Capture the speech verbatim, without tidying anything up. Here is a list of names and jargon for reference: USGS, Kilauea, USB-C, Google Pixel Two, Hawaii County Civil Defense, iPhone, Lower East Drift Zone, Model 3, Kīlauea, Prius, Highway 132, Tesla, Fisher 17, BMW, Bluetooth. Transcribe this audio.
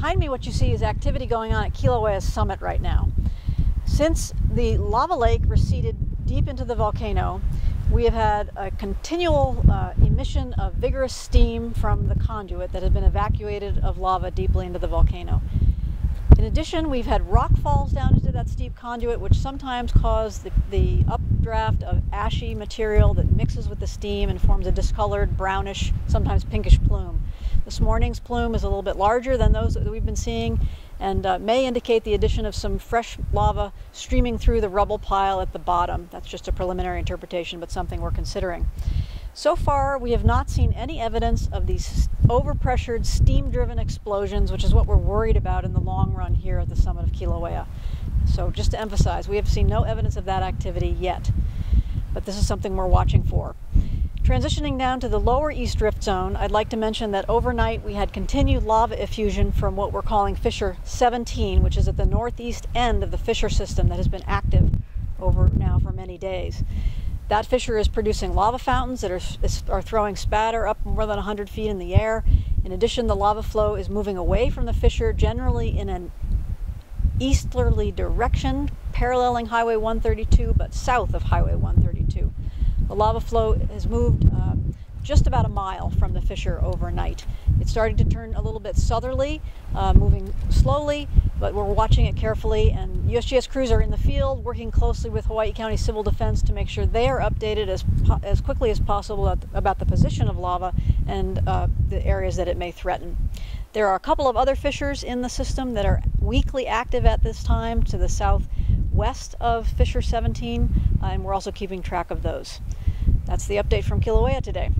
behind me what you see is activity going on at Kilauea's summit right now. Since the lava lake receded deep into the volcano, we have had a continual uh, emission of vigorous steam from the conduit that had been evacuated of lava deeply into the volcano. In addition, we've had rock falls down into that steep conduit, which sometimes cause the, the updraft of ashy material that mixes with the steam and forms a discolored brownish, sometimes pinkish plume. This morning's plume is a little bit larger than those that we've been seeing, and uh, may indicate the addition of some fresh lava streaming through the rubble pile at the bottom. That's just a preliminary interpretation, but something we're considering. So far, we have not seen any evidence of these overpressured, steam-driven explosions, which is what we're worried about in the long run here at the summit of Kilauea. So just to emphasize, we have seen no evidence of that activity yet, but this is something we're watching for. Transitioning down to the Lower East Drift Zone, I'd like to mention that overnight we had continued lava effusion from what we're calling Fisher seventeen, which is at the northeast end of the Fisher system that has been active over now for many days. That fissure is producing lava fountains that are, are throwing spatter up more than one hundred feet in the air. In addition, the lava flow is moving away from the fissure, generally in an easterly direction, paralleling Highway one thirty-two, but south of Highway one thirty-two. The lava flow has moved uh, just about a mile from the fissure overnight. It's starting to turn a little bit southerly, uh, moving slowly, but we're watching it carefully, and U S G S crews are in the field working closely with Hawaii County Civil Defense to make sure they are updated as, po as quickly as possible at, about the position of lava and uh, the areas that it may threaten. There are a couple of other fissures in the system that are weakly active at this time to the southwest of Fisher seventeen, and we're also keeping track of those. That's the update from Kilauea today.